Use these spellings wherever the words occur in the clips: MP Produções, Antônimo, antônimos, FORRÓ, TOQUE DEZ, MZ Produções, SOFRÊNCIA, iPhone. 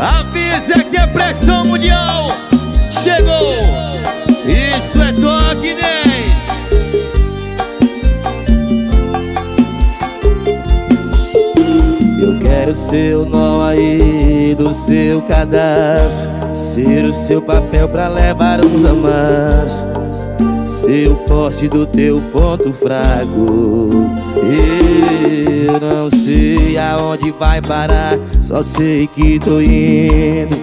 Avisa que a pressão mundial chegou. Isso é Toque Dez. Eu quero ser o nó aí do seu cadastro, ser o seu papel pra levar uns a mais, ser o forte do teu ponto fraco. Eu não sei aonde vai parar, só sei que tô indo.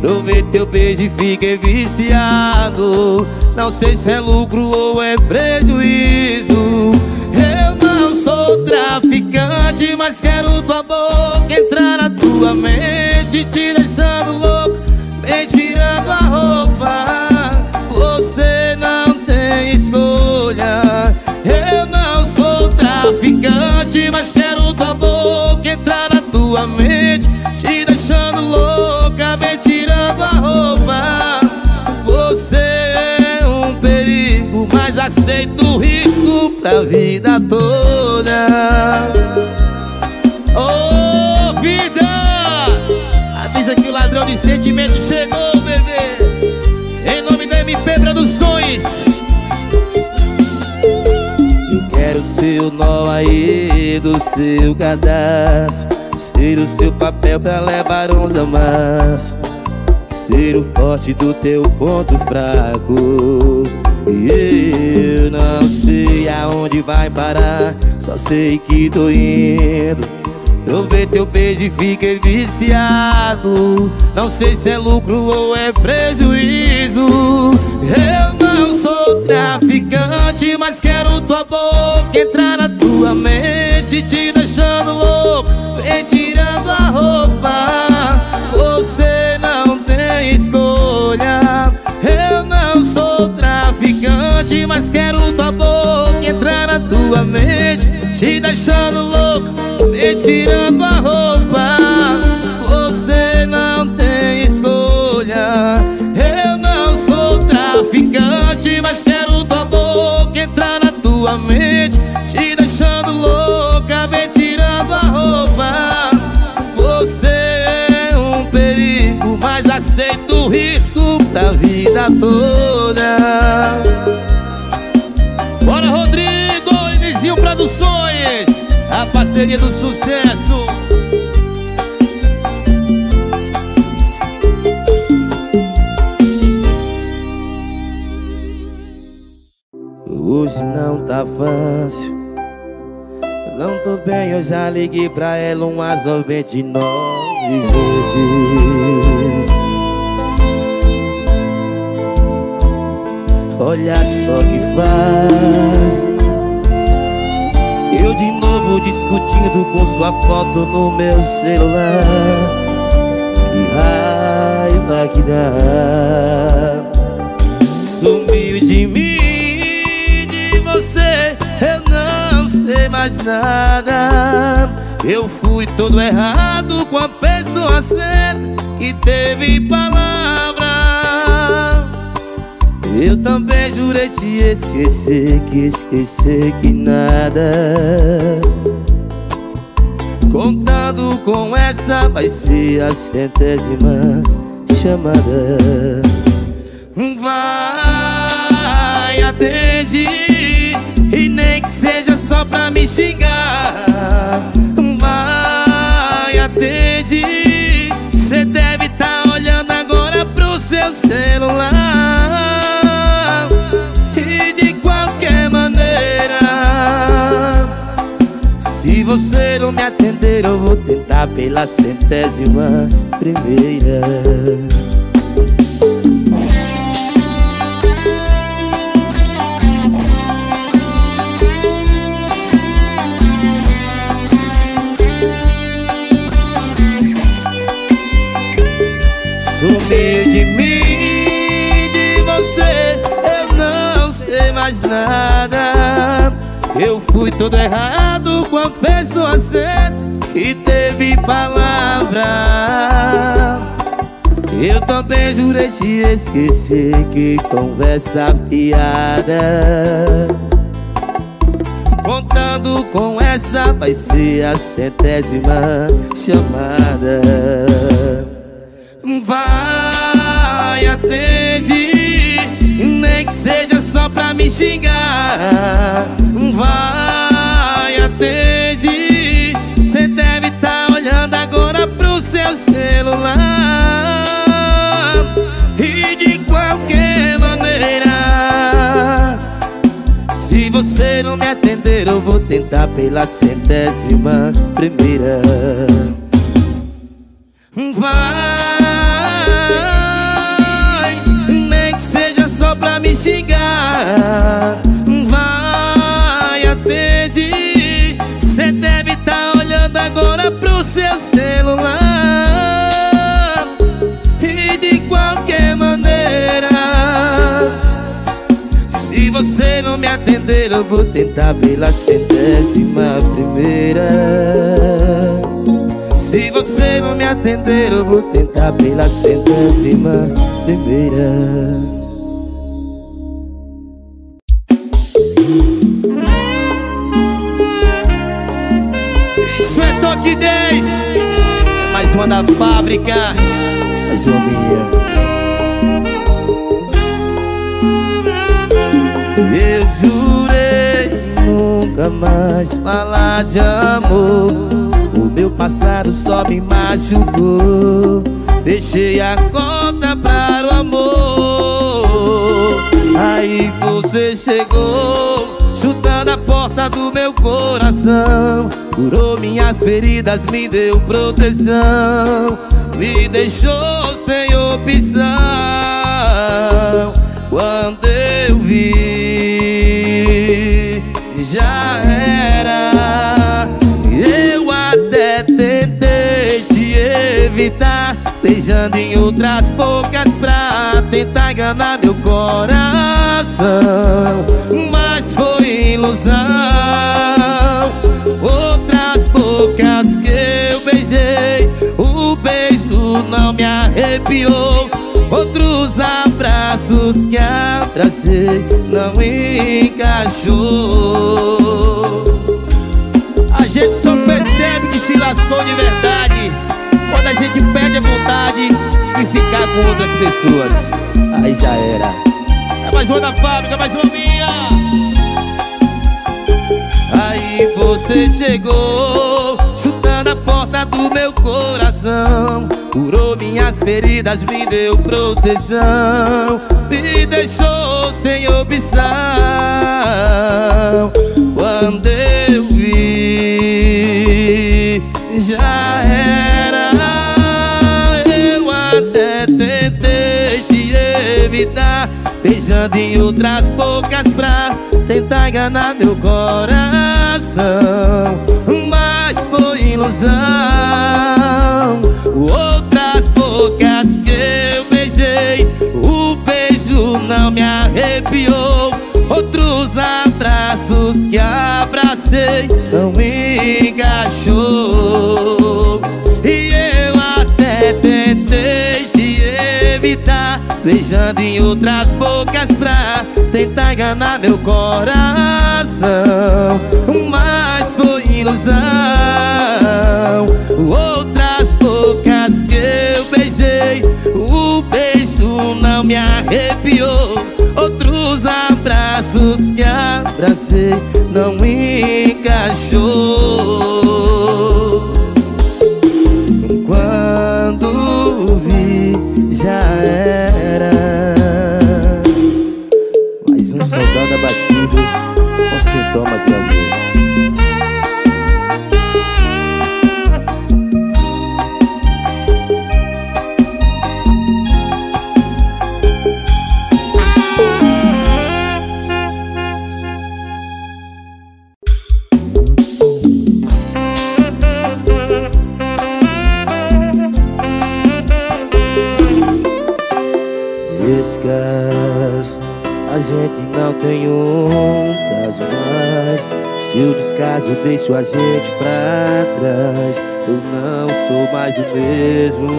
Provei teu beijo e fiquei viciado. Não sei se é lucro ou é prejuízo. Eu não sou traficante, mas quero tua boca entrar na tua mente, te deixando louco, me tirando a roupa. Você não tem escolha. Eu não sou traficante, mas quero tua boca entrar na tua mente, te deixando louca, me tirando a roupa. Você é um perigo, mas aceito o risco pra vida toda. Ô vida, avisa que o ladrão de sentimento chegou, bebê. MP Produções. Eu quero ser o nó aí do seu cadastro, ser o seu papel pra levar uns a mais, ser o forte do teu ponto fraco. E eu não sei aonde vai parar, só sei que tô indo. Eu vejo teu beijo e fiquei viciado. Não sei se é lucro ou é prejuízo. Eu não sou traficante, mas quero tua boca entrar na tua mente, te deixando louco, vem tirando a roupa. Você não tem escolha. Eu não sou traficante, mas quero tua boca entrar na tua mente, te deixando louco, me tirando a roupa. Você não tem escolha. Eu não sou traficante, mas quero tua boca entrar na tua mente, te deixando louca, me tirando a roupa. Você é um perigo, mas aceito o risco da vida toda. Bora, Rodrigo, MZ Produções, a parceria do sucesso. Hoje não tá fácil, não tô bem, eu já liguei pra ela umas 99 vezes. Olha só que faz, eu de novo discutindo com sua foto no meu celular. Que raiva que dá. Sumiu de mim, de você, eu não sei mais nada. Eu fui todo errado com a pessoa certa que teve palavra. Eu também jurei te esquecer, que esquecer que nada. Contando com essa vai ser a 100ª chamada. Vai, atende, e nem que seja só pra me xingar. Vai, atende, cê deve tá olhando agora pro seu celular. Se você não me atender, eu vou tentar pela 101ª. Sumiu de mim, de você, eu não sei mais nada. Eu fui todo errado com a pessoa certa e teve palavra. Eu também jurei te esquecer, que conversa piada. Contando com essa vai ser a 100ª chamada. Vai, atende, nem que seja só pra me xingar. Vai, atende, cê deve tá olhando agora pro seu celular. E de qualquer maneira, se você não me atender, eu vou tentar pela 101ª. Vai, nem que seja só pra me xingar. Vai, atende, cê deve tá olhando agora pro seu celular. E de qualquer maneira, se você não me atender, eu vou tentar pela 101ª. Se você não me atender, eu vou tentar pela 101ª. Isso é Toque 10, mais uma da fábrica, mais uma minha. Eu jurei nunca mais falar de amor, o meu passado só me machucou. Deixei a conta para o amor. Aí você chegou, chutando a porta do meu coração, curou minhas feridas, me deu proteção, me deixou sem opção. Quando eu vi, já era. Tentei te evitar, beijando em outras bocas pra tentar enganar meu coração, mas foi ilusão. Outras bocas que eu beijei, o beijo não me arrepiou. Outros abraços que abracei, não encaixou. A gente só percebe que se lascou de verdade quando a gente perde a vontade de ficar com outras pessoas. Aí já era. É mais uma da fábrica, mais uma minha. Aí você chegou, chutando a porta do meu coração, curou minhas feridas, me deu proteção, me deixou sem opção. Quando eu vi, já era. Eu até tentei te evitar, beijando em outras bocas pra tentar enganar meu coração, mas foi ilusão. Outras bocas que eu beijei, o beijo não me arrepiou. Outros abraços que abracei, não encaixou. E eu até tentei te evitar, beijando em outras bocas pra tentar enganar meu coração, mas foi ilusão. Outras bocas que eu beijei, o beijo não me arrepiou. Outros abraços que abracei, não encaixou. Quando vi, já era. Mais um soldado abatido com sintomas de deixo a gente pra trás. Eu não sou mais o mesmo.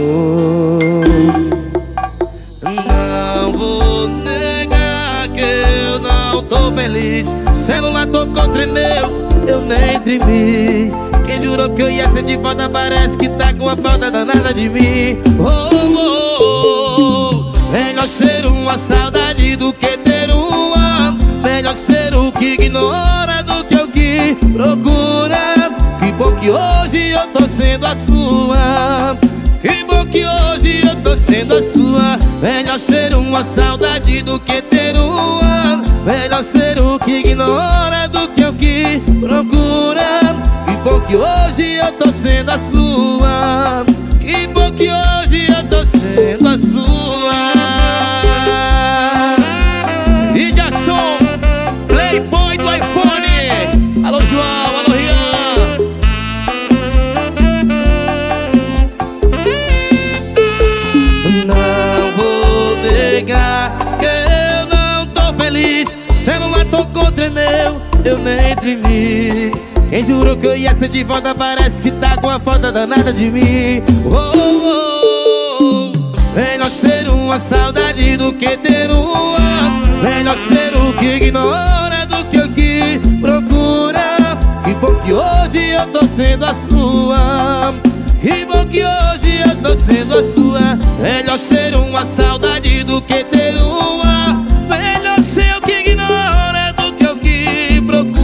Não vou negar que eu não tô feliz. Celular tocou, tremeu, eu nem tremi. Quem jurou que eu ia ser de volta parece que tá com a falta danada de mim. Oh, amor. Melhor ser uma saudade do que ter um amor. Melhor ser o que ignora do que o que procura. Que bom que hoje eu tô sendo a sua. Que bom que hoje eu tô sendo a sua. Melhor ser uma saudade do que ter um amor. Melhor ser o que ignora do que o que procura. Que bom que hoje eu tô sendo a sua. Que bom que hoje eu tô sendo a sua. DJ Som, Playboy do iPhone. Alô João, alô Rian. Não vou negar que eu não tô feliz. Celular tocou, tremeu, eu nem tremi. Quem jurou que eu ia ser de volta parece que tá com a falta danada de mim. Oh, oh. Melhor ser uma saudade do que ter um amor. Melhor ser o que ignora do que o que procura. Que bom que hoje eu tô sendo a sua. Que bom que hoje eu tô sendo a sua. Melhor ser uma saudade do que ter um amor. Melhor ser o que ignora do que o que procura.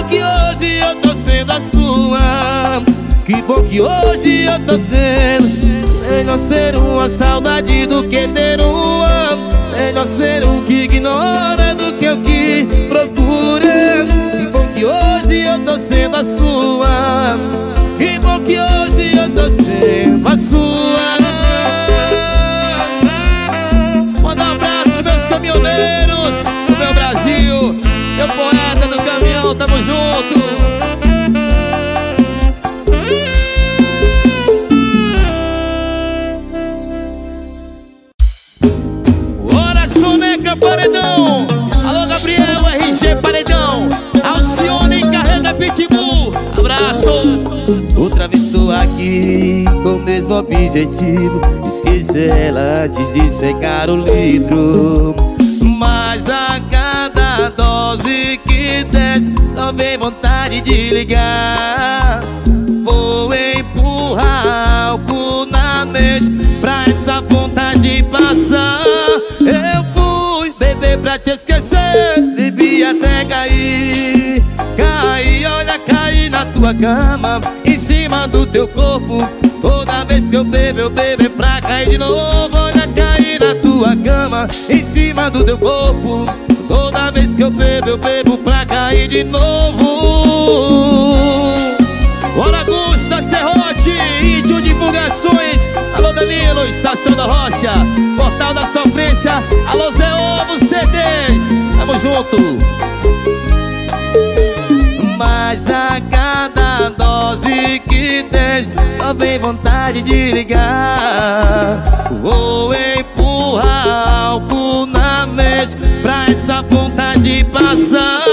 Que hoje eu tô sendo a sua. Que bom que hoje eu tô sendo. Melhor ser uma saudade do que ter um amor. Melhor ser o que ignora do que o que procura. Que bom que hoje eu tô sendo a sua. Que bom que hoje eu tô sendo a sua. Manda um abraço meus caminhoneiros do meu Brasil. Eu poeta do caminhão, tamo junto. Ora, Soneca Paredão. Alô, Gabriel, RG Paredão. Alcione encarrega Pitbull. Abraço. Outra vez tô aqui com o mesmo objetivo. Esquecer ela antes de secar o litro. Mas a cada dose que desce, só vem vontade de ligar. Vou empurrar algo na mente pra essa vontade passar. Eu fui beber pra te esquecer, bebi até cair. Caí, olha, caí na tua cama, em cima do teu corpo. Toda vez que eu bebo é pra cair de novo. Olha, caí na tua cama, em cima do teu corpo. Toda vez que eu bebo pra cair de novo. Ora, Gusta, Serrote, Índio Divulgações. Alô, Danilo, Estação da Rocha, Portal da Sofrência. Alô, Zé Ovo, C10. Tamo junto. Mas a cada dose que desce, só vem vontade de ligar. Vou empurrar algo na mente pra essa vontade passar.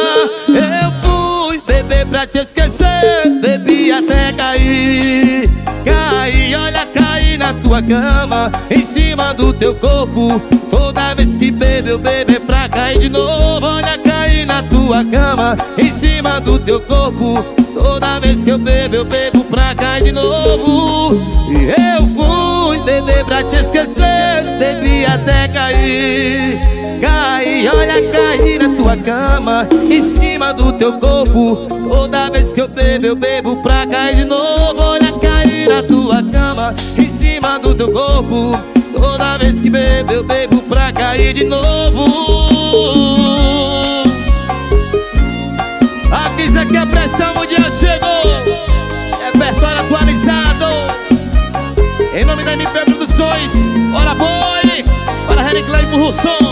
Eu fui beber pra te esquecer, bebi até cair. Caí, olha, caí na tua cama, em cima do teu corpo. Toda vez que bebo é pra cair de novo. Olha, caí na tua cama, em cima do teu corpo. Toda vez que eu bebo pra cair de novo. E eu fui beber pra te esquecer, bebi até cair. Caí, olha, caí na tua cama, em cima do teu corpo. Toda vez que eu bebo pra cair de novo. Olha, caí na tua cama, em cima do teu corpo. Toda vez que eu bebo pra cair de novo. Avisa que a pressão mundial chegou. Repertório atualizado. Em nome da MP Produções. Ora Boi, para Reniclay pro Russon.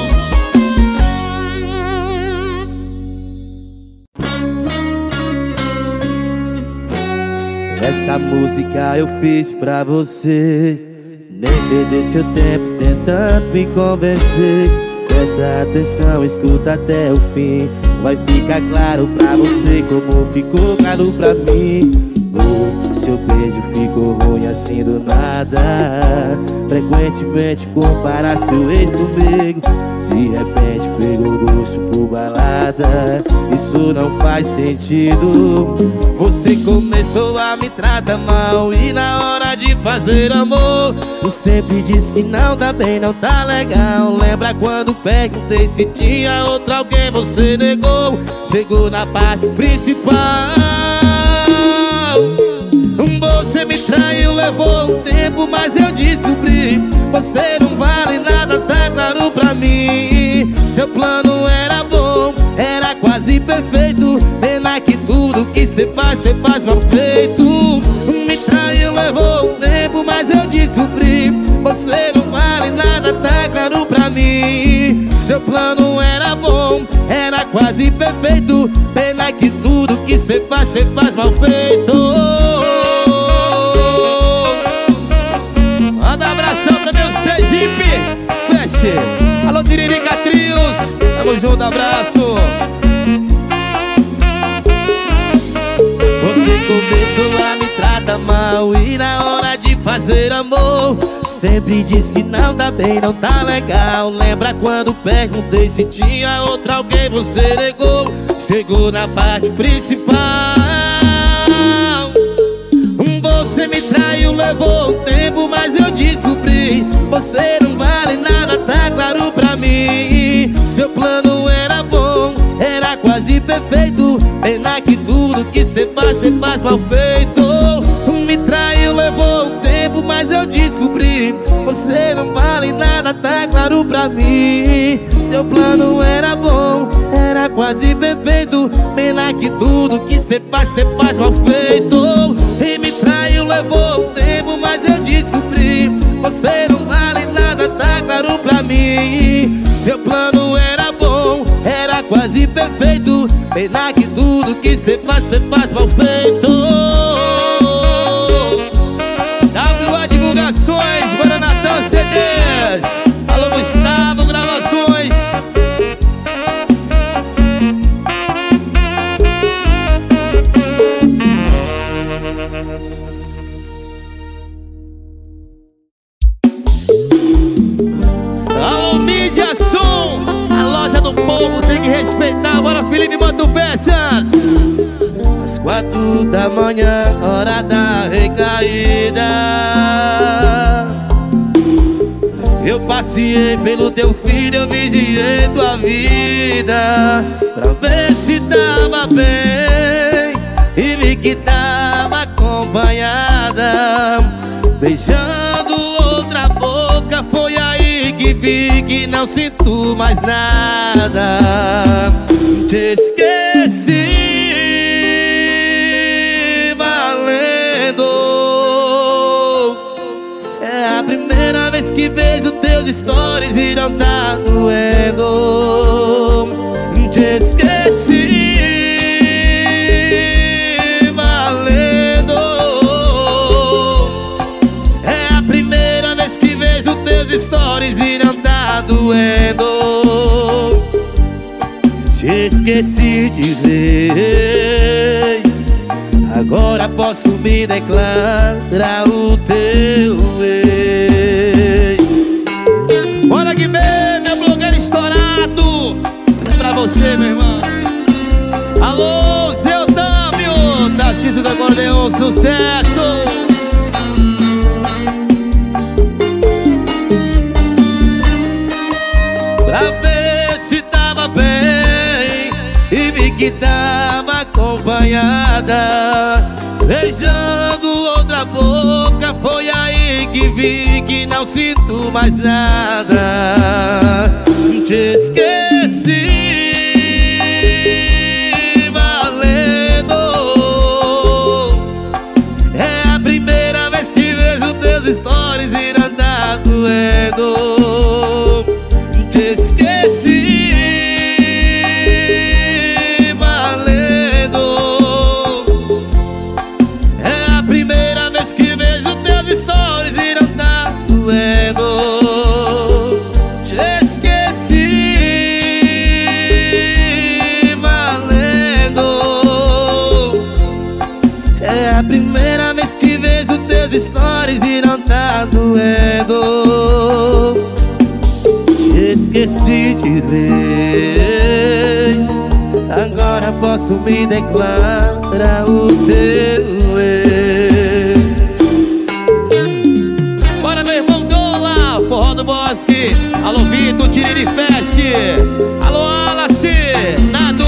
Essa música eu fiz pra você. Nem perder seu tempo tentando me convencer. Presta atenção, escuta até o fim. Vai ficar claro pra você como ficou claro pra mim. Oh, seu bem. vezes eu fico ruim assim do nada. Frequentemente compara seu ex comigo. De repente pegou gosto por balada. Isso não faz sentido. Você começou a me tratar mal e na hora de fazer amor você me disse que não tá bem, não tá legal. Lembra quando perguntei se tinha outra alguém, você negou. Chegou na parte principal, você me traiu, levou um tempo, mas eu descobri. Você não vale nada, tá claro pra mim. Seu plano era bom, era quase perfeito. Pena que tudo que cê faz mal feito. Me traiu, levou um tempo, mas eu descobri. Você não vale nada, tá claro pra mim. Seu plano era bom, era quase perfeito. Pena que tudo que cê faz mal feito. Alô, Tiririca Trios, tamo junto, abraço. Você começou a me tratar mal e na hora de fazer amor sempre diz que não tá bem, não tá legal. Lembra quando perguntei se tinha outra alguém, você negou. Chegou na parte principal, você me traiu, levou um tempo, mas eu descobri. Você não vale nada, tá claro pra mim. Seu plano era bom, era quase perfeito. Pena que tudo que cê faz mal feito. Me traiu, levou um tempo, mas eu descobri. Você não vale nada, tá claro pra mim. Seu plano era bom, era quase perfeito. Pena que tudo que cê faz mal feito. E me traiu, levou um tempo, mas eu descobri. Você não vale nada, tá claro pra mim. Seu plano era bom, era quase perfeito. Pena que tudo que cê faz mal feito. WA Divulgações, Guaranatã CDs. Alô, Gustavo Gravações. Respeitar, bora Felipe, bota o peças. Às 4 da manhã, hora da recaída. Eu passei pelo teu filho, eu vigiei tua vida pra ver se tava bem e vi que tava acompanhada, beijando outra boca. Foi aí que vi que não sinto mais nada. Te esqueci, valendo. É a primeira vez que vejo teus stories e não tá doendo. Te esqueci. Stories e não tá doendo. Te esqueci de vez. Agora posso me declarar o teu ex. Bora que vem, meu blogueiro estourado. Isso é pra você, meu irmão. Alô, seu Tâmio, Tarcísio do Acordeon, sucesso. Pra ver se tava bem e vi que tava acompanhada, beijando outra boca. Foi aí que vi que não sinto mais nada. Te esqueci, valendo. É a primeira vez que vejo teus stories e não tá doendo. Te esqueci, valendo. É a primeira vez que vejo teus stories e não tá doendo. Te esqueci, valendo. É a primeira vez que vejo dores e não tá doendo. Esqueci de vez, agora posso me declarar o teu ex. Bora, meu irmão, do lá, forró do bosque. Alô, Vitor, Tiriri Fest. Alô, Alace, Nado,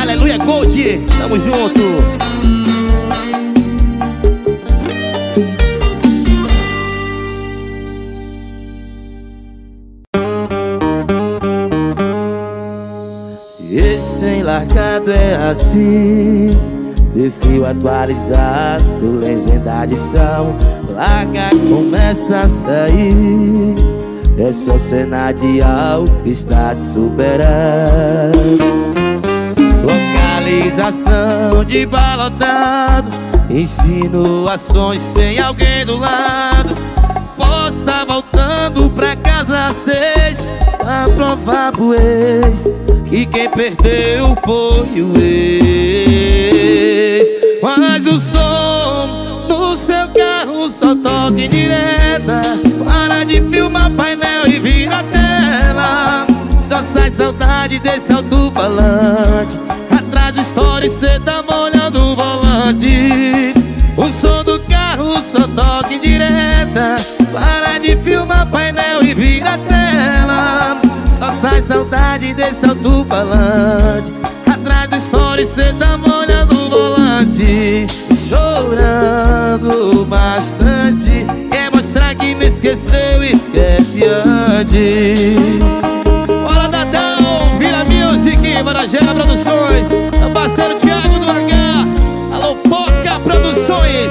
Aleluia Gold, tamo junto. Largado é assim, perfil atualizado, lens em adição. Larga, começa a sair, é só cena de algo que está te superando. Localização de balotado, insinuações, tem alguém do lado. Posso tá voltando pra casa às 6, pra provar pro ex e quem perdeu foi o ex. Mas o som no seu carro só toca em direta. Para de filmar painel e vira a tela. Só sai saudade desse alto-falante. Atrás do story cê tá molhando o volante. O som do carro só toca em direta. Para de filmar painel e vira a tela. Só sai saudade desse alto-falante. Atrás do story cê tá molhando o volante. Chorando bastante, quer mostrar que me esqueceu, esquece antes. Bora, Dadão, Vila Music, Varajela Produções, parceiro Thiago do H. Alô, Poca Produções,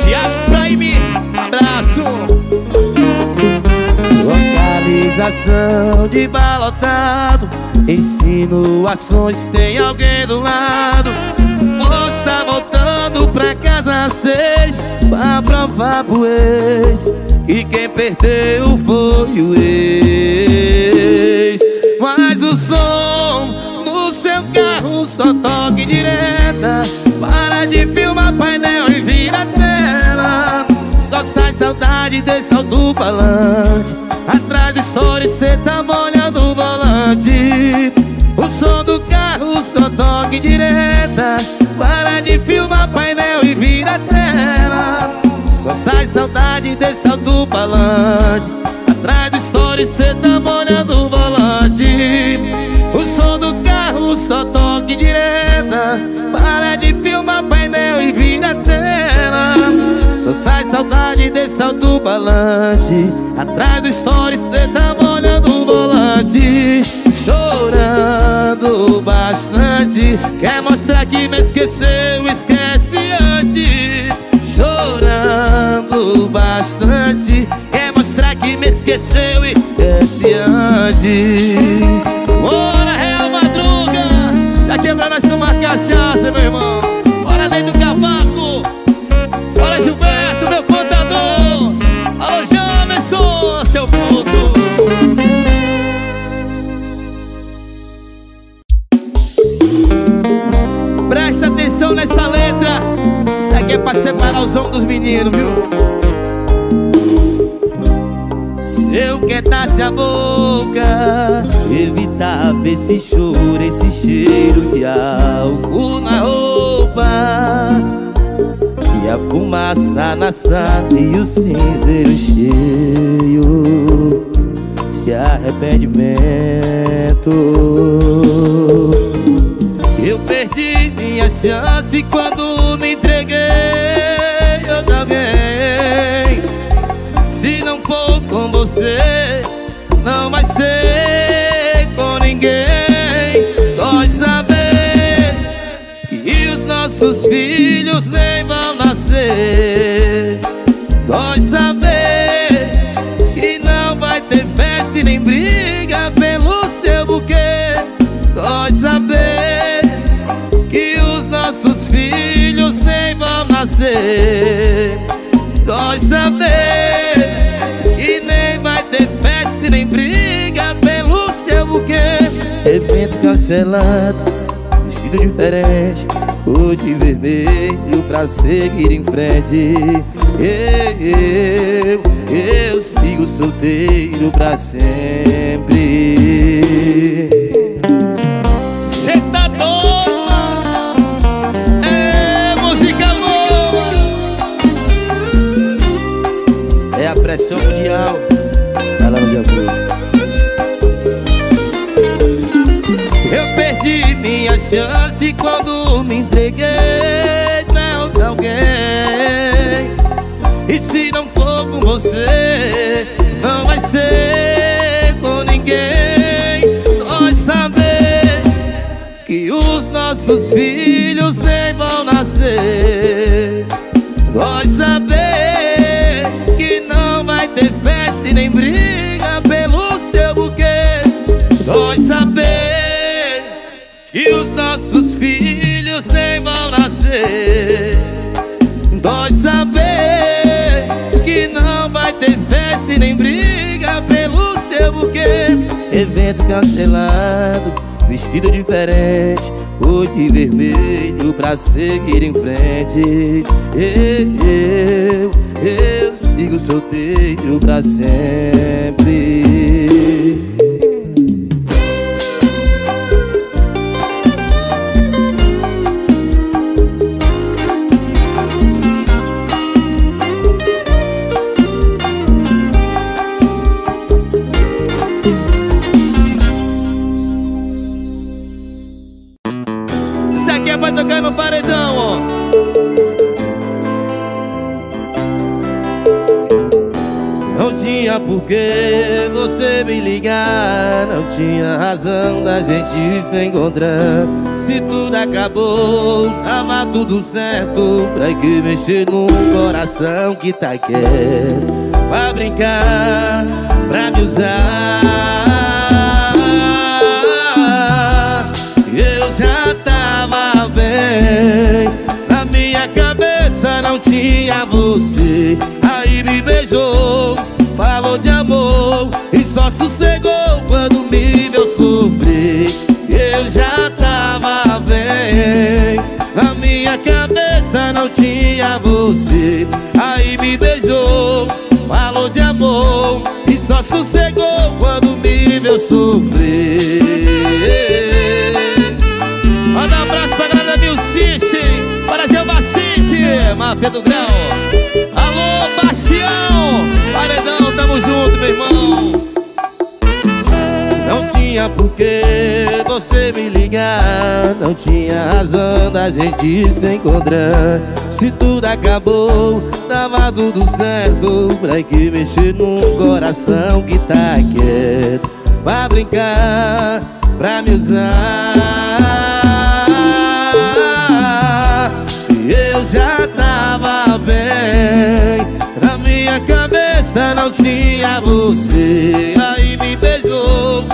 Thiago Prime, abraço. Localização de balotado, insinuações, tem alguém do lado. Moço tá voltando pra casa às 6, pra provar pro ex e quem perdeu foi o ex. Mas o som no seu carro só toca em direta. Para de filmar painel e vira a tela. Só sai saudade desse alto-falante. Atrás do story cê tá molhando o volante. O som do carro só toca em direta. Para de filmar painel e vira tela. Só sai saudade desse alto-falante. Atrás do story cê tá molhando o volante. O som do carro só toca em direta. Para de filmar painel e vira tela. Só sai saudade desse alto-falante. Atrás do story cê tá molhando o volante. Chorando bastante, quer mostrar que me esqueceu, esquece antes. Chorando bastante, quer mostrar que me esqueceu, esquece antes. Bora, Real Madruga, já quebrou nós tomar cachaça, meu irmão. Bora, Lei do Cavaco. Bora, Gilberto, meu contador. Alô, Jamerson, seu puto. Presta atenção nessa letra. Isso aqui é pra separar os homens dos meninos, viu? Se eu quedasse a boca, evitava esse choro, esse cheiro de álcool na roupa, e a fumaça na sala e o cinzeiro cheio de arrependimento. Eu perdi minha chance quando me entreguei. Eu também, se não for com você, não vai ser com ninguém. Nós sabemos que os nossos filhos nem vão nascer. Nós saber que não vai ter festa e nem briga pelo seu buquê. Nós saber que os nossos filhos nem vão nascer. Nós saber que nem vai ter festa e nem briga pelo seu buquê. Evento cancelado, vestido diferente, cor de vermelho pra seguir em frente. Eu sigo solteiro pra sempre. Cê tá doido? É música boa. É a pressão mundial. Vai lá no dia boa. Eu perdi minha chance quando me entreguei pra outra alguém. E se não for com você, não vai ser com ninguém. Nós sabemos que os nossos filhos nem vão nascer. Nós sabemos que não vai ter festa e nem briga pelo seu buquê. Nós sabemos que os nossos filhos nem vão nascer. Nós sabemos que não vai ter festa e nem briga pelo seu buquê. Evento cancelado, vestido diferente, hoje vermelho pra seguir em frente. Eu sigo solteiro pra sempre. Vai tocar no paredão, ó. Não tinha por que você me ligar, não tinha razão da gente se encontrar. Se tudo acabou, tava tudo certo. Pra que mexer num coração que tá quieto? Pra brincar, pra me usar. Eu já tava bem, na minha cabeça não tinha você. Aí me beijou, falou de amor e só sossegou quando me viu sofrer. Eu já tava bem, na minha cabeça não tinha você. Aí me beijou, falou de amor e só sossegou quando me viu sofrer. Manda um abraço pra galera da Milcice, para Gelvacite, Mafia do Grão. Alô, Bastião, paredão, tamo junto, meu irmão. Não tinha por que você me ligar, não tinha razão da gente se encontrar. Se tudo acabou, tava tudo certo. Pra que mexer num coração que tá quieto? Pra brincar, pra me usar. Eu já tava bem, na minha cabeça não tinha você. Aí me beijou,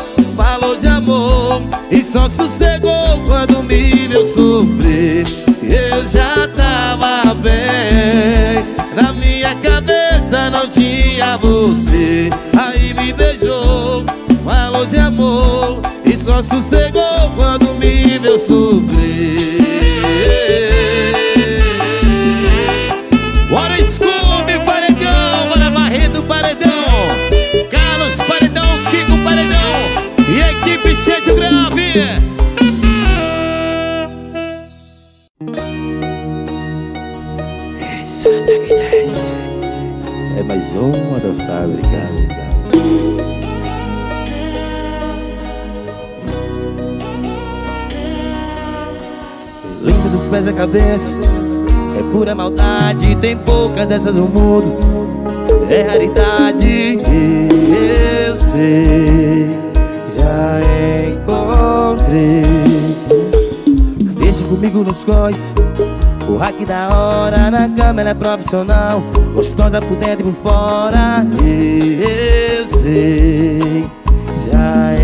falou de amor e só sossegou quando me viu sofrer. Eu já tava bem, na minha cabeça não tinha você. Aí me beijou, falou de amor e só sossegou quando me viu sofrer. Bora Scooby, paredão, bora Barreto, paredão, Carlos, paredão, Kiko, paredão e a equipe cheia de grave. Essa TOQUE DEZ é mais uma da fábrica. Linda dos pés à cabeça, é pura maldade, tem pouca dessas no mundo, é raridade. Eu sei, já encontrei. Deixa comigo nos cois, o hack da hora, na cama ela é profissional, gostosa por dentro e por fora. Eu sei, já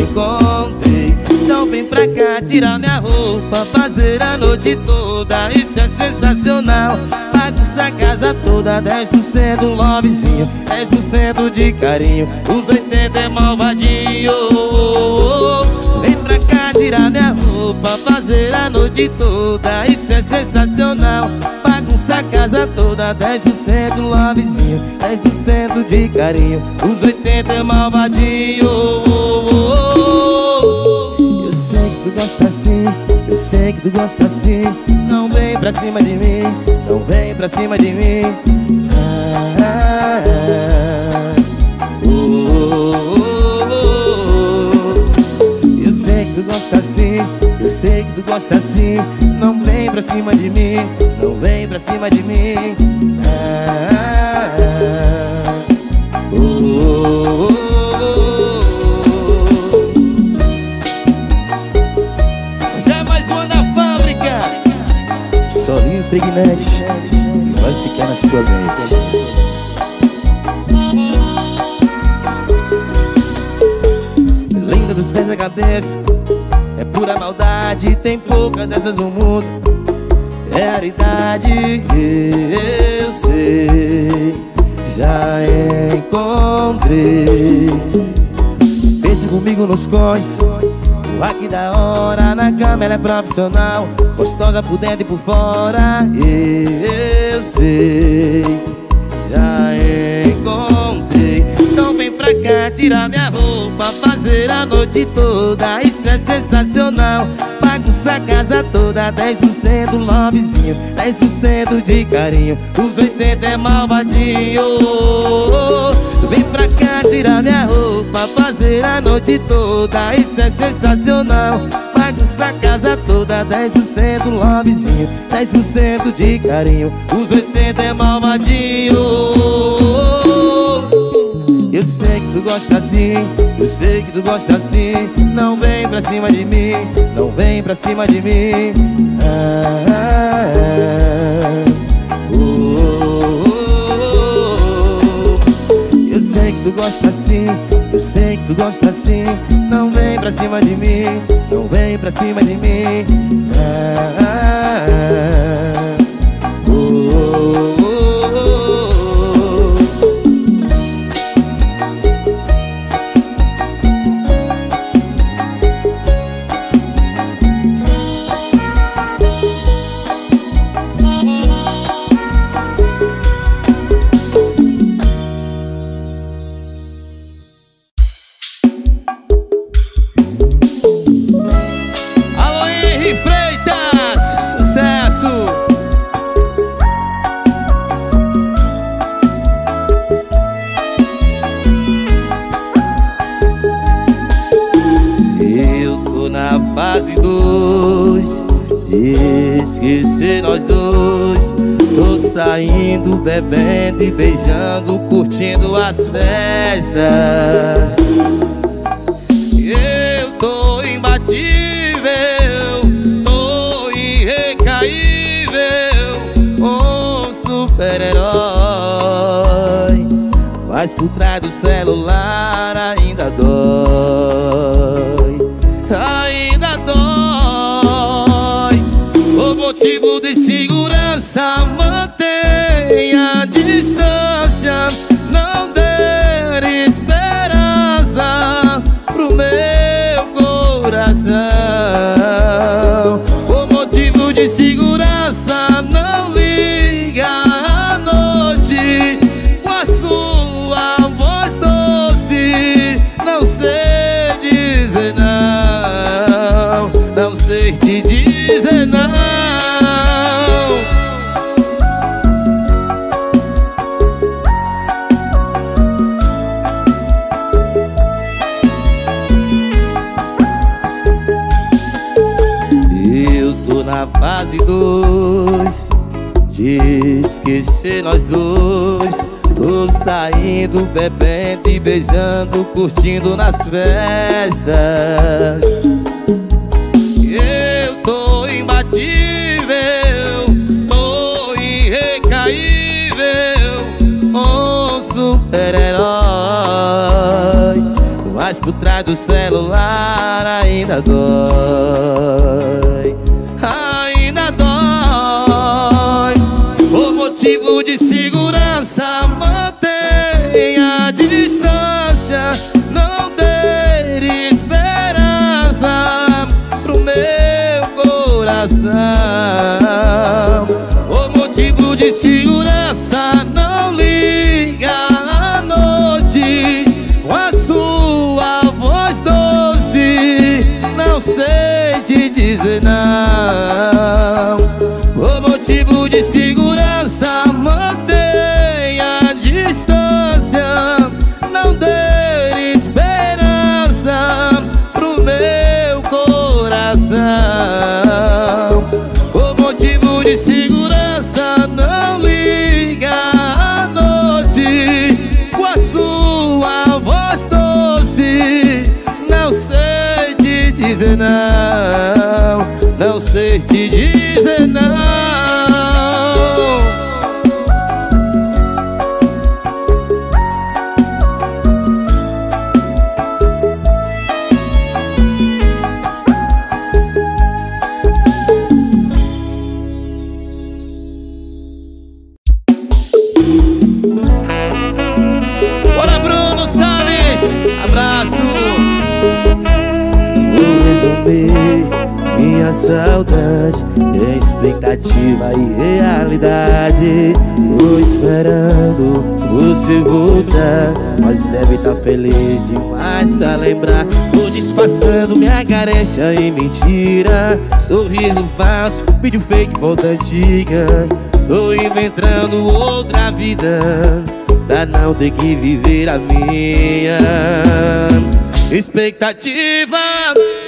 encontrei. Então vem pra cá, tirar minha roupa, fazer a noite toda, isso é sensacional. Bagunça a casa toda, 10% lovezinho, 10% de carinho, os 80% é malvadinho. Vem pra cá, tirar minha roupa, fazer a noite toda, isso é sensacional. Bagunça da casa toda, 10% lovezinho, 10% de carinho, os 80 é malvadinho. Eu sei que tu gosta assim, eu sei que tu gosta assim. Não vem pra cima de mim, não vem pra cima de mim. Eu sei que tu gosta assim, eu sei que tu gosta assim. Não vem pra cima de mim, não vem pra cima de mim. Já mais uma da fábrica, solinho pregnante e vai ficar na sua mente. Linda dos pés à cabeça, é pura maldade, tem pouca dessas no mundo, é raridade. Eu sei, já encontrei. Pense comigo nos cões, aqui da hora, na cama ela é profissional, gostosa por dentro e por fora. Eu sei, já encontrei. Então vem pra cá, tirar minha roupa, fazer a noite toda, isso é sensacional. Bagunça a casa toda, 10% lovezinho, 10% de carinho, os 80 é malvadinho. Vem pra cá, tirar minha roupa, fazer a noite toda, isso é sensacional. Bagunça a casa toda, 10% lovezinho, 10% de carinho, os 80 é malvadinho. Eu sei que tu gosta assim, eu sei que tu gosta assim. Não vem pra cima de mim, não vem pra cima de mim. Eu sei que tu gosta assim, eu sei que tu gosta assim. Não vem pra cima de mim, não vem pra cima de mim. Bebendo e beijando, curtindo as festas. Eu tô imbatível, tô irrecaível, um super-herói, mas por trás do celular ainda dói, ainda dói. O motivo de segurança, mantenha a distância, não dê esperança pro meu coração. O motivo de segurança, não liga à noite com a sua voz doce. Não sei dizer não, não sei te dizer não. Fase 2 de esquecer nós dois. Tô saindo, bebendo e beijando, curtindo nas festas. Eu tô imbatível, tô irrecaível, um super-herói, mas por trás do celular ainda dói, ainda dói. O motivo de segurança, mantenha a distância, não dê esperança pro meu coração. O motivo de não, não sei te dizer não. Minha saudade, expectativa e realidade. Tô esperando você voltar, mas deve tá feliz demais pra lembrar. Tô disfarçando minha carência e mentira, sorriso falso, vídeo fake, volta antiga. Tô inventando outra vida pra não ter que viver a minha. Expectativa,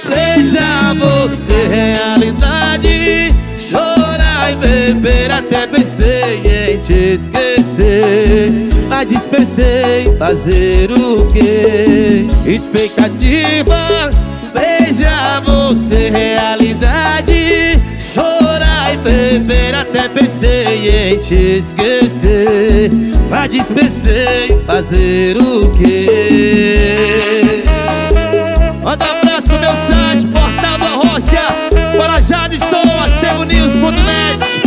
seja você realidade. Chorar e beber até pensei em te esquecer, mas dispensei, fazer o quê? Expectativa, seja você realidade. Chorar e beber até pensei em te esquecer, mas dispensei, fazer o quê? Manda abraço pro meu site, Portal da Rocha, para jadesouaceonews.net.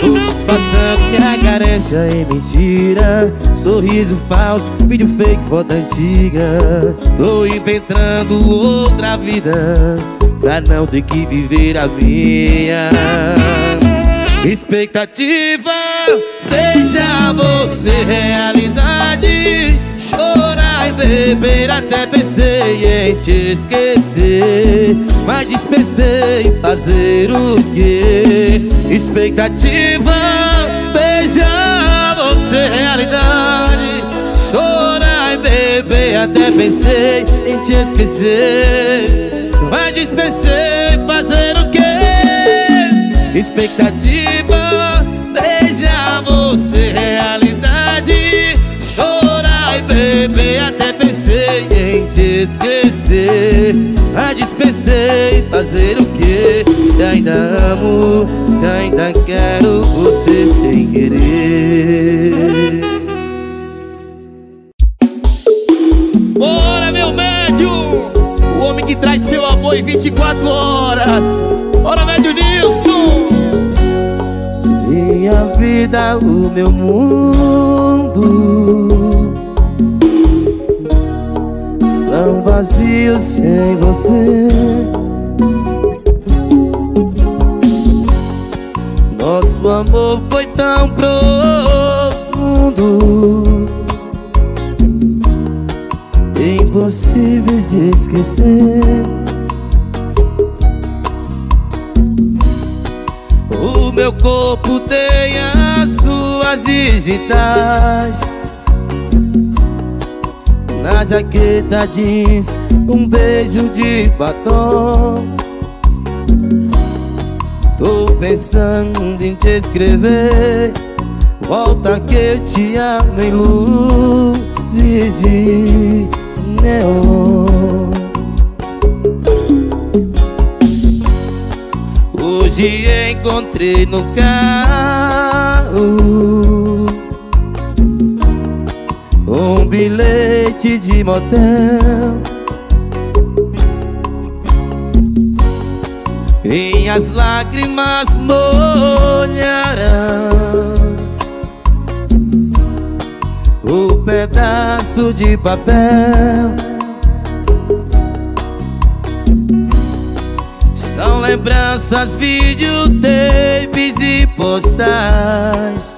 Tô disfarçando minha carência e mentira, sorriso falso, vídeo fake, foto antiga. Tô inventando outra vida pra não ter que viver a minha. Expectativa, deixa você realidade. Chorar e beber até pensei em te esquecer, mas dispensei, fazer o quê? Expectativa, deixa você realidade. Chorar e beber até pensei em te esquecer, mas dispensei, fazer o quê? Expectativa, veja você realidade. Chorar e beber até pensei em te esquecer, mas dispensei, fazer o quê? Se ainda amo, se ainda quero você sem querer. Bora, meu médio, o homem que traz seu amor em 24 horas. Bora, médio Nilson. Minha vida, o meu mundo são vazios sem você. Nosso amor foi tão profundo, impossível de esquecer. Meu corpo tem as suas digitais na jaqueta jeans, um beijo de batom. Tô pensando em te escrever, volta que eu te amo em luzes de neon. Hoje encontrei no carro um bilhete de motel. Minhas lágrimas molharão o pedaço de papel. São lembranças, videotapes e postais.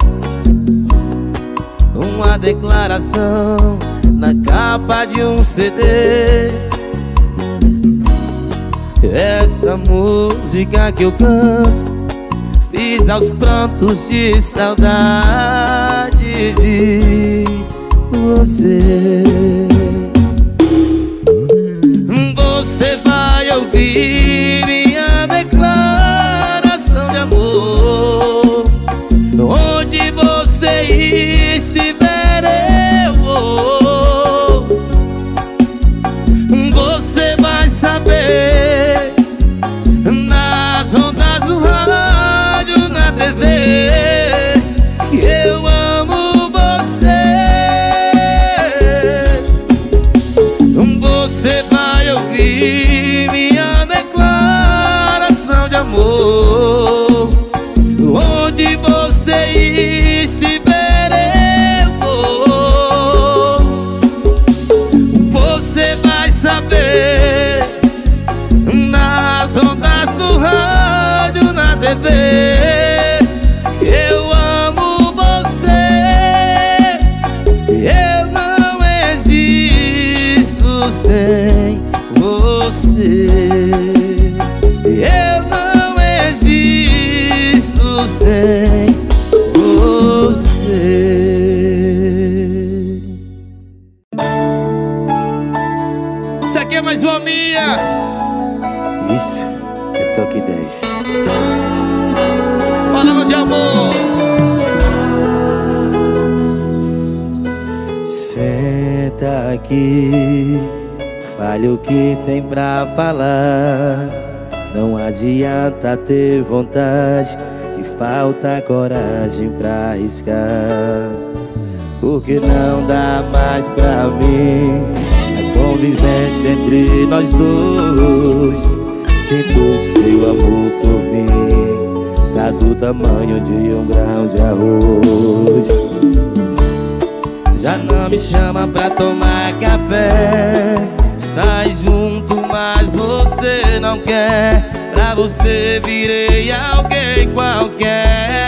Uma declaração na capa de um CD. Essa música que eu canto, fiz aos prantos de saudade de você. Você vai ouvir minha declaração de amor. Onde você estiver eu vou. sem você. Isso aqui é mais uma minha. Isso é Toque 10. Falando de amor. Senta aqui, fale o que tem pra falar. Não adianta ter vontade, que falta coragem pra arriscar. Porque não dá mais pra mim a convivência entre nós dois. Sinto seu amor por mim, tá do tamanho de um grão de arroz. Já não me chama pra tomar café, sai junto, mas você não quer. Pra você virei alguém qualquer.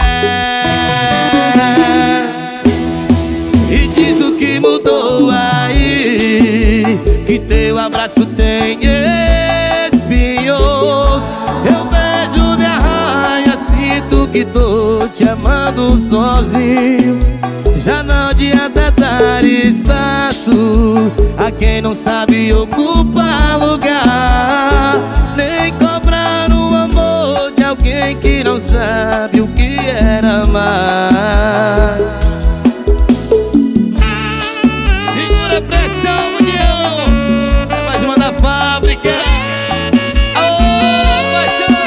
E diz o que mudou aí, que teu abraço tem espinhos. Eu vejo, me arranha, sinto que tô te amando sozinho. Já não adianta dar espaço a quem não sabe ocupar lugar, nem comprar o amor de alguém que não sabe o que era amar. Segura a pressão, união, é mais uma da fábrica. Alô, paixão.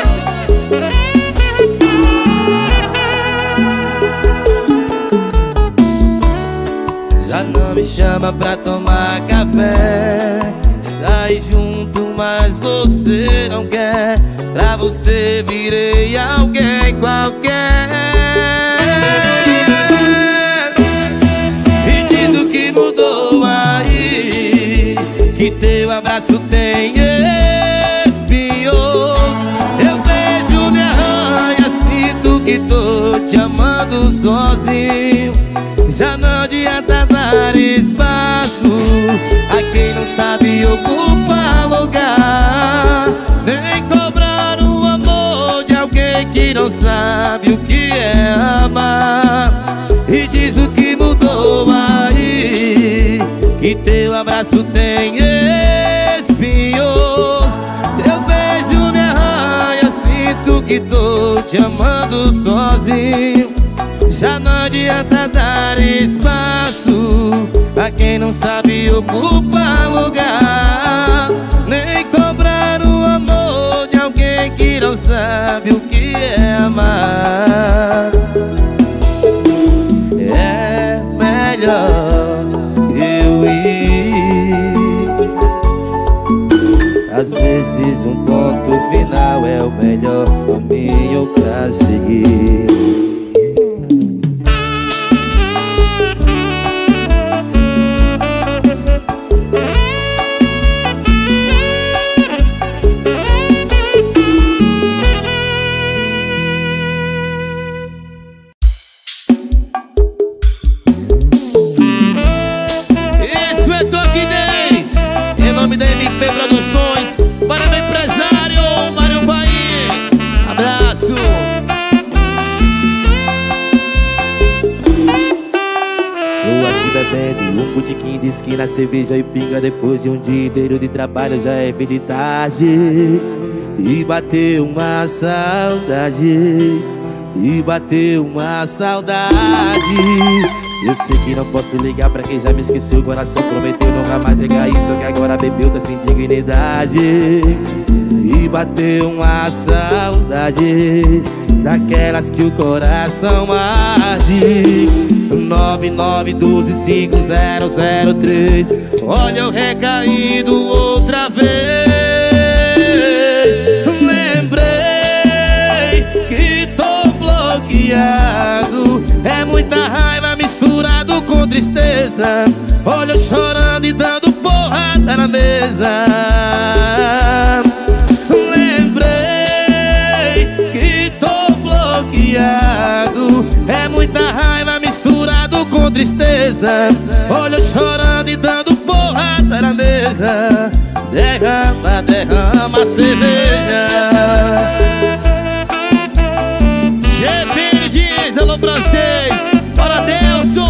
Já não me chama pra tomar café, sai junto, mas você não quer. Pra você virei alguém qualquer. E diz o que mudou aí, que teu abraço tem espinhos. Eu vejo, me arranha, sinto que tô te amando sozinho. Já não adianta dar espaço a quem não sabe ocupar lugar, nem cobrar o amor de alguém que não sabe o que é amar. E diz o que mudou aí, que teu abraço tem espinhos. Teu beijo me arranha, sinto que tô te amando sozinho. Já não adianta dar espaço a quem não sabe ocupar lugar, nem cobrar o amor de alguém que não sabe o que é amar. É melhor eu ir. Às vezes um ponto final é o melhor caminho pra seguir. Na cerveja e pinga, depois de um dia inteiro de trabalho já é fim de tarde. E bateu uma saudade, e bateu uma saudade. Eu sei que não posso ligar pra quem já me esqueceu. O coração prometeu nunca mais ligar isso, só que agora bebeu, tá sem dignidade. E bateu uma saudade, daquelas que o coração arde. 99125003. Olha eu recaído outra vez. Lembrei que tô bloqueado, é muita raiva misturado com tristeza. Olha eu chorando e dando porrada na mesa. Lembrei que tô bloqueado, é muita raiva misturado com tristeza. Olha eu chorando e dando porrada na mesa. Derrama, derrama a cerveja. GP alô pra vocês. Bora, Delson,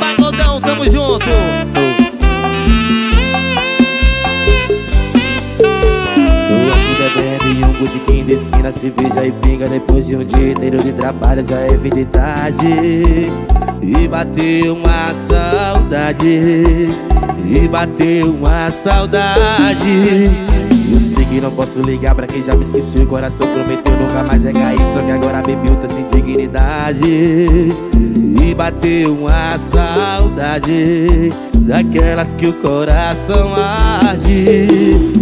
Pagodão, tamo junto. De quem da esquina, cerveja e pinga. Depois de um dia inteiro de trabalho, já é fim de tarde. E bateu uma saudade, e bateu uma saudade. Eu sei que não posso ligar pra quem já me esqueceu. O coração prometeu nunca mais recair, só que agora bebi outra sem dignidade. E bateu uma saudade, daquelas que o coração arde.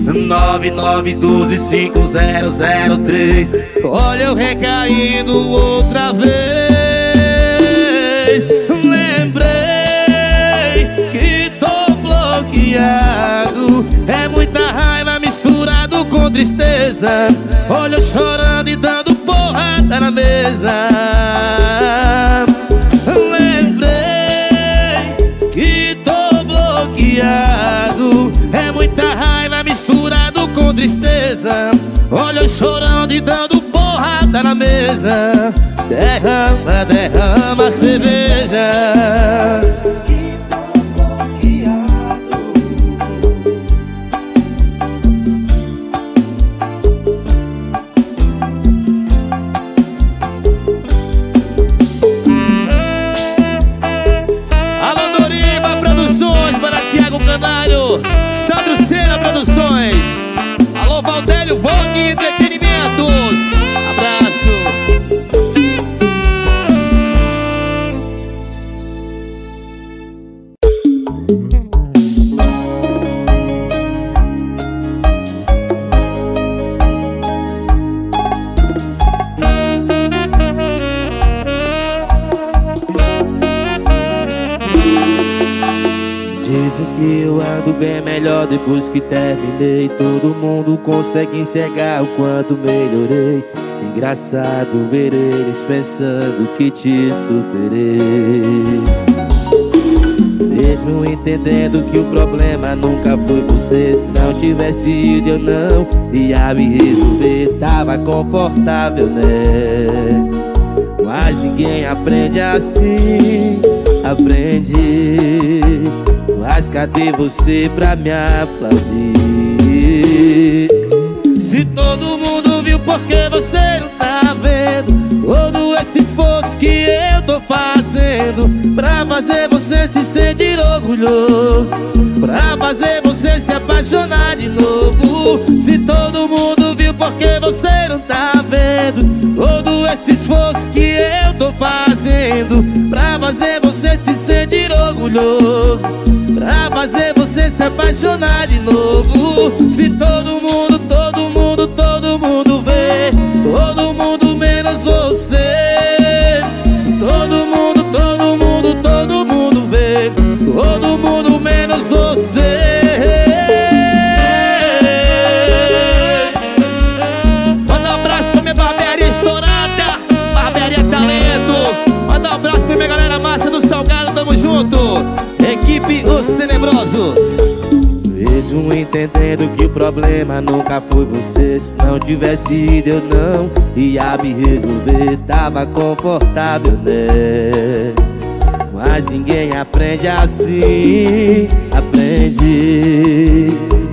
99125003. Olha eu recaindo outra vez. Lembrei que tô bloqueado. É muita raiva misturado com tristeza. Olha eu chorando e dando porrada na mesa. Lembrei que tô bloqueado. É muita raiva misturado com tristeza. Olha eu chorando e dando porrada na mesa. Derrama, derrama a cerveja. Que tô bloqueado. Alô, Doriba Produções, para Thiago Canário, Sandro Cera Produções. Alô, Valdélio Vogue Entretenimentos. Abraço. Dizem que eu ando bem melhor depois que terminei. Todo mundo consegue enxergar o quanto melhorei. Engraçado ver eles pensando que te superei. Mesmo entendendo que o problema nunca foi você. Se não tivesse ido eu não ia me resolver. Tava confortável, né? Mas ninguém aprende assim. Aprendi. Mas cadê você pra me aplaudir? Se todo mundo viu, por que você não tá vendo? Todo esse esforço que eu tô fazendo pra fazer você se sentir orgulhoso, pra fazer você se apaixonar de novo. Se todo mundo viu, por que você não tá vendo? Todo esse esforço que eu tô fazendo pra fazer você se sentir orgulhoso, pra fazer você se apaixonar de novo. Se todo mundo, todo mundo, todo mundo vê, todo mundo menos você. Todo mundo, todo mundo, todo mundo vê, todo mundo menos você. Manda um abraço pra minha barbearia estourada, Barbearia Talento. Manda um abraço pra minha galera massa do Salgado, tamo junto. Equipe Os Tenebrosos. Mesmo entendendo que o problema nunca foi você. Se não tivesse ido eu não ia me resolver. Tava confortável, né? Mas ninguém aprende assim. Aprendi.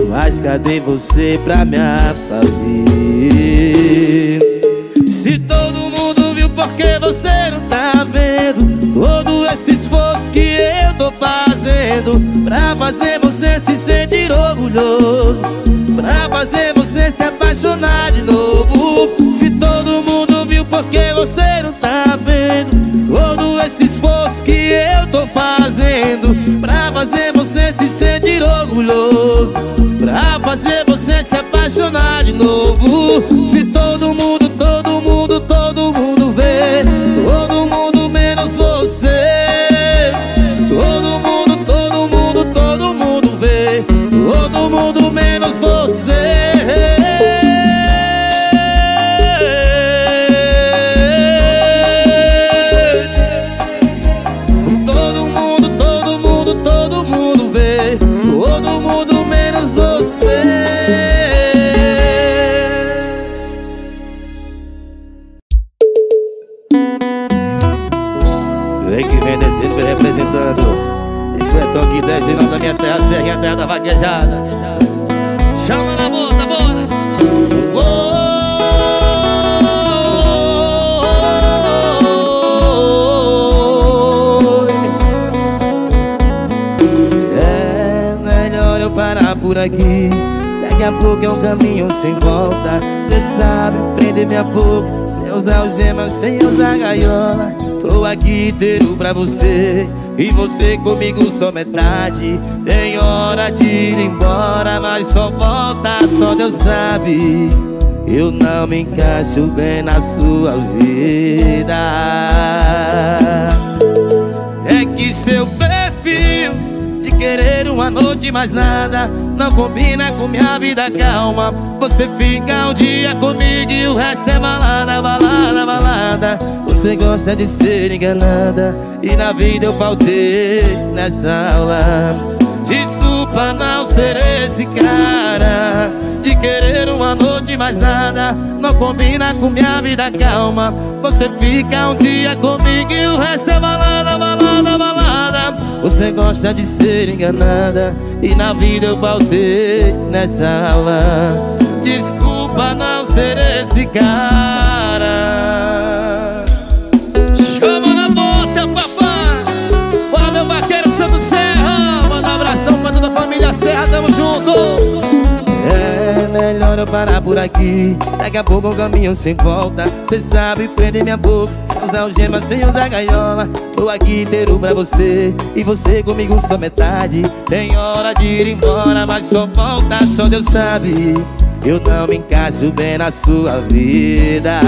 Mas cadê você pra me aplaudir? Se todo mundo viu, por que você não tá vendo? Todo esse esforço que eu tô fazendo pra fazer você se sentir orgulhoso, pra fazer você se apaixonar de novo. Se todo mundo viu, por que você não tá vendo? Todo esse esforço que eu tô fazendo pra fazer você se sentir orgulhoso, pra fazer você se apaixonar de novo. Se todo mundo, todo mundo, todo mundo vê, todo mundo menos você. Todo mundo menos você. Todo mundo, todo mundo, todo mundo vê, todo mundo menos você. Sei que vem descendo, vem representando. Isso é Toque 10 em nome da minha terra, Serrinha, terra da vaquejada. Chama na bota, bora! É melhor eu parar por aqui. Daqui a pouco é um caminho sem volta. Cê sabe, prender minha boca, sem usar algemas, sem usar gaiola. Tô aqui inteiro pra você, e você comigo só metade. Tem hora de ir embora, mas só volta, só Deus sabe. Eu não me encaixo bem na sua vida. É que seu perfil de querer uma noite e mais nada não combina com minha vida calma. Você fica um dia comigo e o resto é balada, balada, balada. Você gosta de ser enganada, e na vida eu faltei nessa aula. Desculpa não ser esse cara de querer uma noite mais nada, não combina com minha vida calma. Você fica um dia comigo e o resto é balada, balada, balada. Você gosta de ser enganada, e na vida eu faltei nessa aula. Desculpa não ser esse cara. É melhor eu parar por aqui. Daqui a pouco é um caminho sem volta. Cê sabe, prender minha boca, sem usar algemas, sem usar gaiola. Tô aqui inteiro pra você, e você comigo só metade. Tem hora de ir embora, mas só volta, só Deus sabe. Eu não me encaixo bem na sua vida.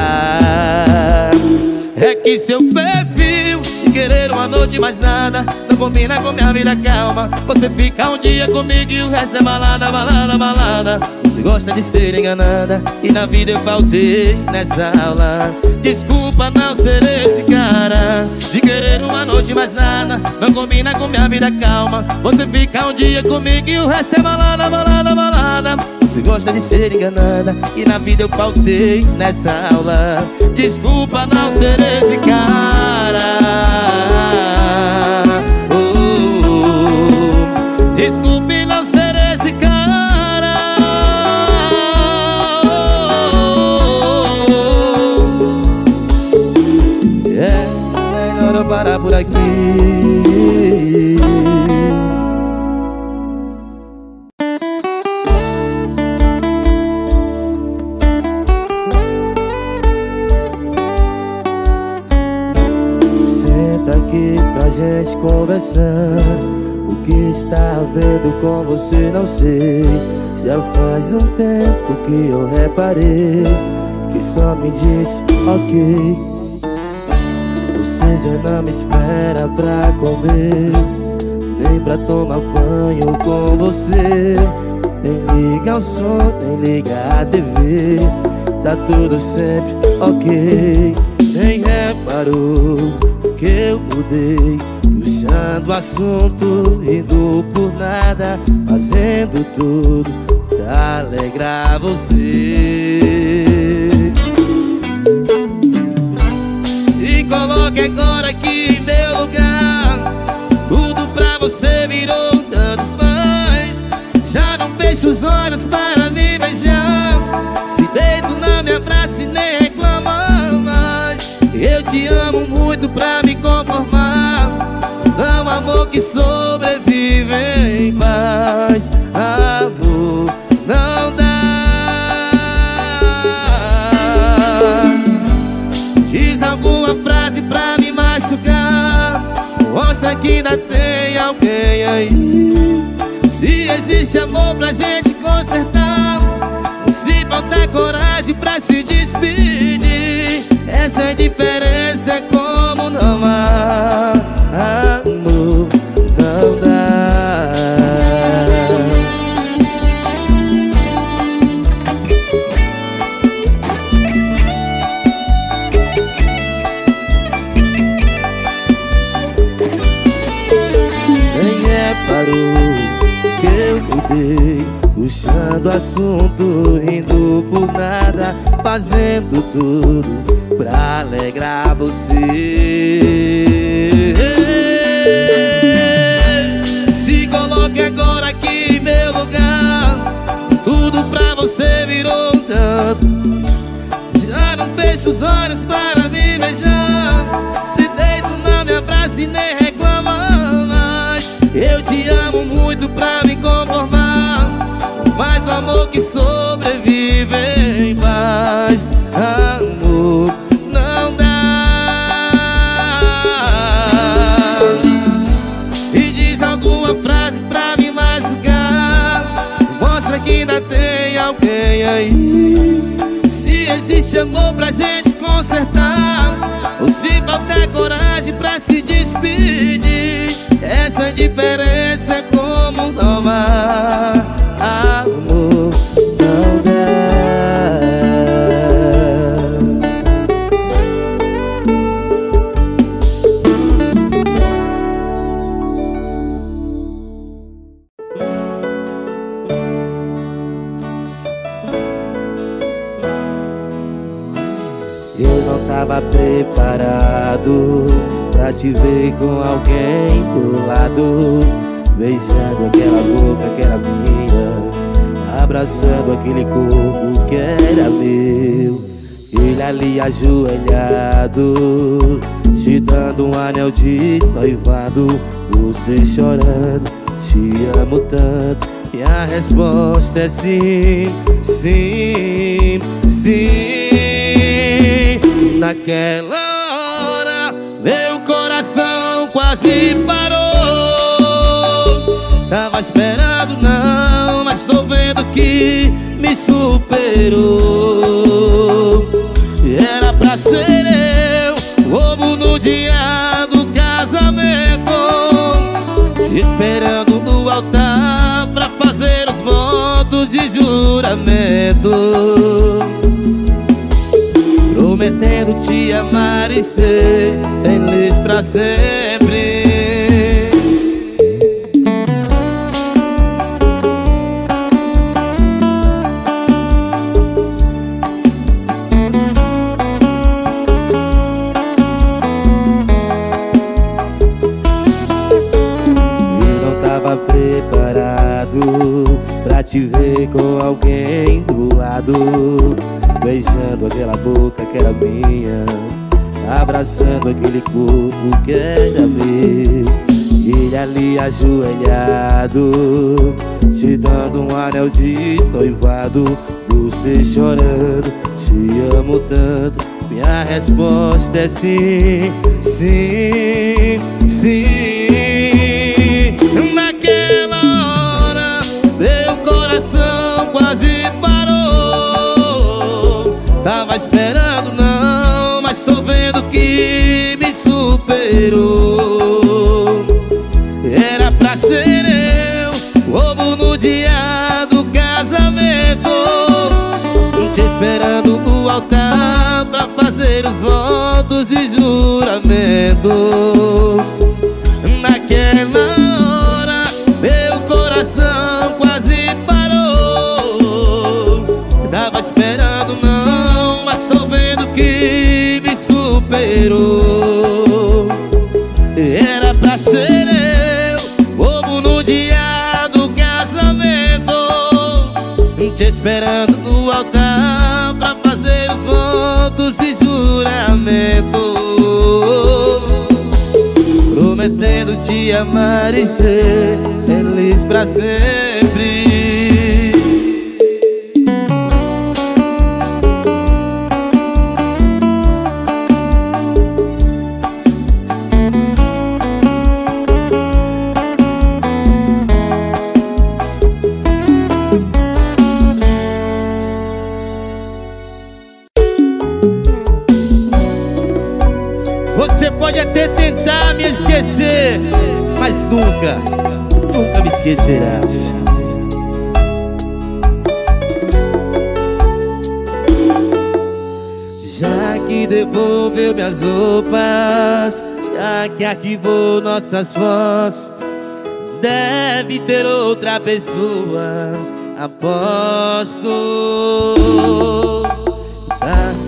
É que seu perfil de querer uma noite mais nada não combina com minha vida calma. Você fica um dia comigo e o resto é balada, balada, balada. Você gosta de ser enganada, e na vida eu faltei nessa aula. Desculpa não ser esse cara de querer uma noite mais nada não combina com minha vida calma. Você fica um dia comigo e o resto é balada, balada, balada. Você gosta de ser enganada, e na vida eu faltei nessa aula. Desculpa não ser esse cara. Desculpe não ser esse cara. É melhor eu parar por aqui. Gente conversando, o que está havendo com você não sei. Já faz um tempo que eu reparei que só me diz ok. Você já não me espera pra comer, nem pra tomar banho com você. Nem liga o som, nem liga a TV, tá tudo sempre ok. Nem reparou que eu mudei, puxando o assunto, indo por nada, fazendo tudo pra alegrar você. Se coloque agora aqui em meu lugar, tudo pra você virou tanto faz. Já não fecho os olhos para me beijar, se deito não me abraça e nem reclama mais. Eu te amo muito pra me conformar, não amor que sobrevive em paz. Amor não dá. Diz alguma frase pra me machucar, mostra que ainda tem alguém aí. Se existe amor pra gente consertar, se falta coragem pra se despedir. Essa diferença é como não há amor, não dá. Nem reparou que eu mudei, puxando assunto, rindo por nada, fazendo tudo pra alegrar você. lugar, tudo pra você virou um canto. Já não fecho os olhos para me beijar, se deito na minha braça e nem reclama. Mas eu te amo muito pra me conformar, mas o amor que sobrevive em paz, amor, não dá. E diz alguma frase pra me machucar, mostra que ainda tem alguém aí. Se existe amor pra gente consertar, ou se falta coragem pra se despedir, essa diferença é como normal. Amor, não dá. Eu não tava preparado pra te ver com alguém do lado, beijando aquela boca que era minha, abraçando aquele corpo que era meu. Ele ali ajoelhado, te dando um anel de noivado, você chorando, te amo tanto. E a resposta é sim, sim, sim. Naquela hora meu coração quase parou, tava esperando não, mas tô vendo que me superou. Era pra ser eu, como no dia do casamento, esperando no altar pra fazer os votos de juramento, prometendo te amar e ser feliz pra sempre. Te ver com alguém do lado, beijando aquela boca que era minha, abraçando aquele corpo que era meu. Ele ali ajoelhado, te dando um anel de noivado, você chorando, te amo tanto. Minha resposta é sim, sim, sim. Quase parou, tava esperando não, mas tô vendo que me superou. Era pra ser eu, como no dia do casamento, te esperando no altar pra fazer os votos de juramento. Naquela hora meu coração quase parou, tava esperando não, mas tô vendo que me superou. Era pra ser eu, como no dia do casamento, te esperando no altar pra fazer os votos e juramento, prometendo te amar e ser feliz pra sempre. Mas nunca, nunca me esquecerás. Já que devolveu minhas roupas, já que arquivou nossas fotos, deve ter outra pessoa, aposto.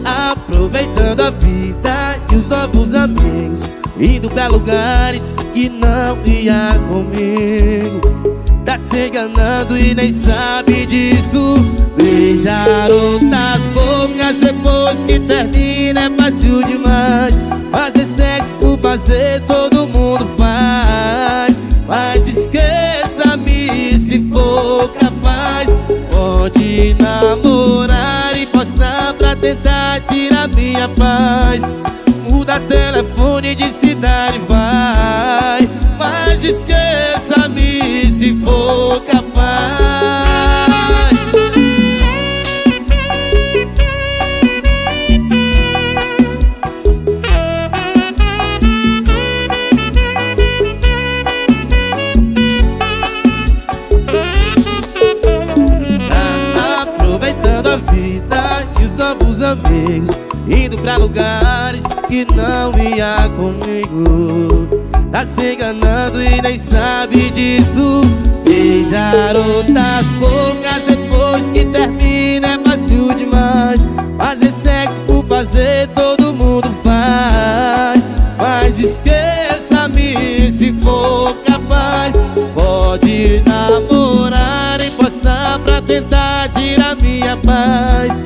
Tá aproveitando a vida e os novos amigos, indo pra lugares que não ia comigo. tá se enganando e nem sabe disso. Beijar outras bocas depois que termina é fácil demais. Fazer sexo por fazer todo mundo faz, mas esqueça-me se for capaz. Pode namorar e postar pra tentar tirar minha paz. Muda telefone de cidade, vai, mas esqueça-me se for capaz. Tá aproveitando a vida e os novos amigos, indo pra lugares que não ia comigo. Tá se enganando e nem sabe disso. Beijar outras bocas depois que termina é fácil demais. Fazer sexo por fazer todo mundo faz, mas esqueça-me se for capaz. Pode namorar e postar pra tentar tirar minha paz.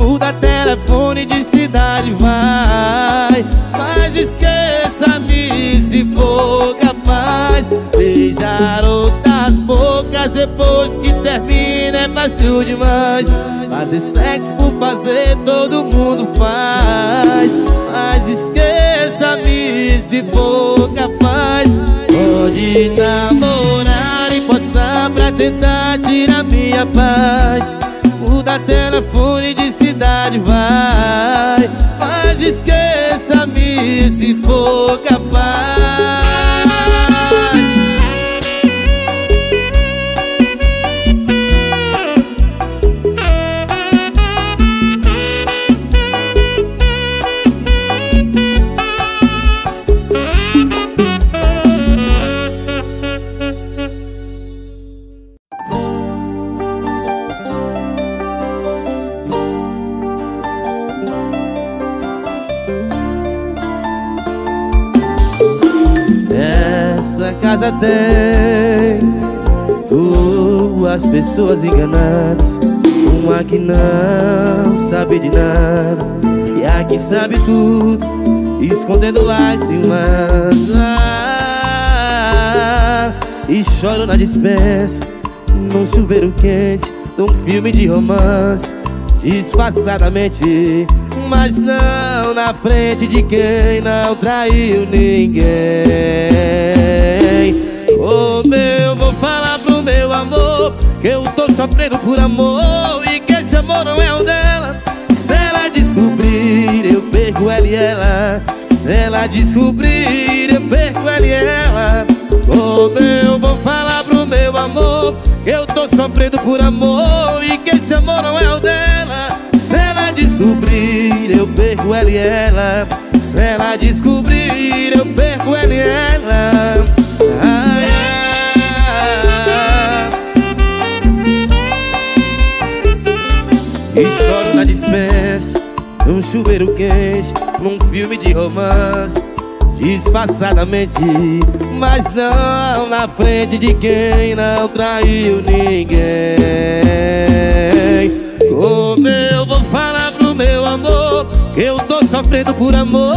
Muda telefone de cidade, vai, mas esqueça-me se for capaz. Beijar outras bocas depois que termina é fácil demais. Fazer sexo por fazer todo mundo faz, mas esqueça-me se for capaz. Pode namorar e postar pra tentar tirar minha paz. Muda telefone de cidade, vai, mas esqueça-me se for capaz. Essa casa tem 2 pessoas enganadas, uma que não sabe de nada e a que sabe tudo, escondendo lágrimas e choro na dispensa, num chuveiro quente, num filme de romance, disfarçadamente, mas não na frente de quem não traiu ninguém. Como eu vou falar pro meu amor que eu tô sofrendo por amor e que esse amor não é o dela? Se ela descobrir, eu perco ela e ela. Se ela descobrir, eu perco ela e ela. Como eu vou falar pro meu amor que eu tô sofrendo por amor e que esse amor não é o dela? Se ela descobrir, eu perco ela e ela. Se ela descobrir, eu perco ela e ela. Ai, ai. E choro na dispensa, num chuveiro quente, num filme de romance, disfarçadamente, mas não na frente de quem não traiu ninguém. Como eu vou falar pro meu amor que eu tô sofrendo por amor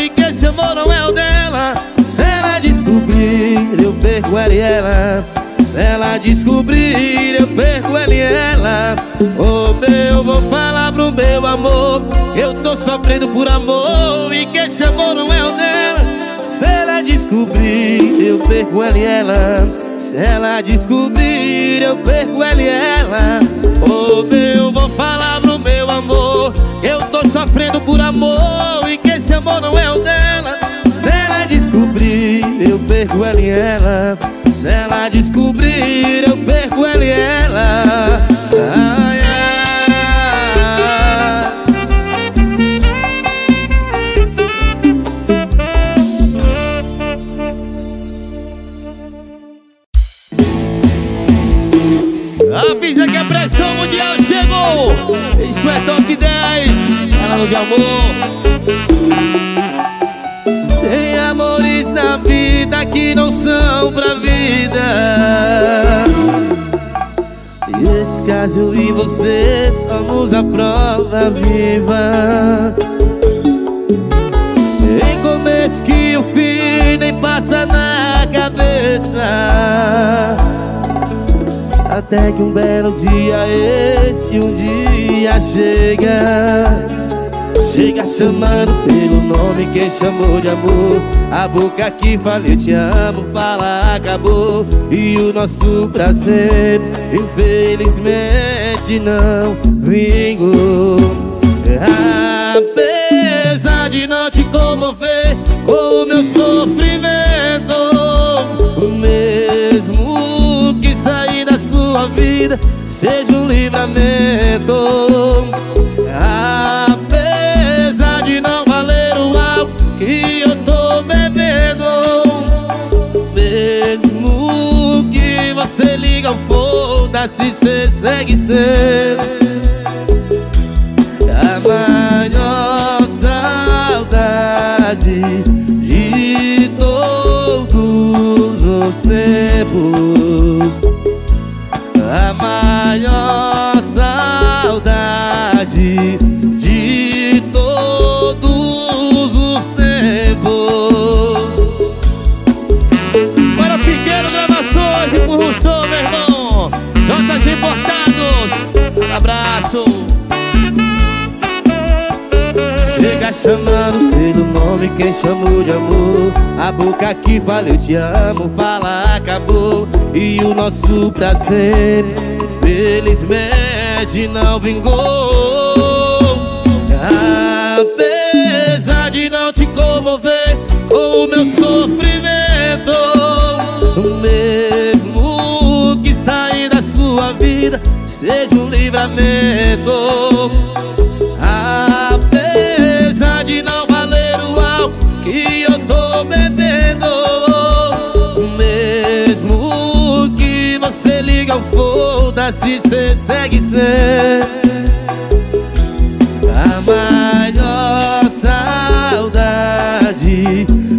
e que esse amor não é o dela? Se ela descobrir, eu perco ela e ela. Se ela descobrir, eu perco ela e ela. Como eu vou falar pro meu amor que eu tô sofrendo por amor e que esse amor não é o dela? Se ela descobrir, eu perco ela e ela. Se ela descobrir, eu perco ela e ela. Oh, eu vou falar pro meu amor que eu tô sofrendo por amor e que esse amor não é o dela. Se ela descobrir, eu perco ela e ela. Se ela descobrir, eu perco ela e ela. Ai, avisa que a pressão mundial chegou. Isso é Toque 10, canal de amor. Tem amores na vida que não são pra vida. caso eu e você somos a prova viva. Sem começo que o fim nem passa na cabeça, até que um belo dia esse um dia chega. Chega chamando pelo nome quem chamou de amor. A boca que falei te amo, fala acabou. E o nosso pra sempre, infelizmente não vingou. Apesar de não te comover com o meu sofrimento, o mesmo que sair da sua vida seja um livramento. Apesar de não valer o álcool que eu tô bebendo, mesmo que você liga o foda-se, cê segue sendo a maior saudade de todos os tempos, a maior saudade de todos os tempos. Para Pequeno Gravações e pro Russão, meu irmão JG Importados, um abraço. Chega chamando pelo nome quem chamou de amor. A boca que fala eu te amo, fala acabou. E o nosso prazer felizmente não vingou. Apesar de não te comover com o meu sofrimento, mesmo que sair da sua vida seja um livramento. Apesar de não valer o álcool que eu tô bebendo, mesmo que você liga o foda-se, cê segue sendo a maior saudade.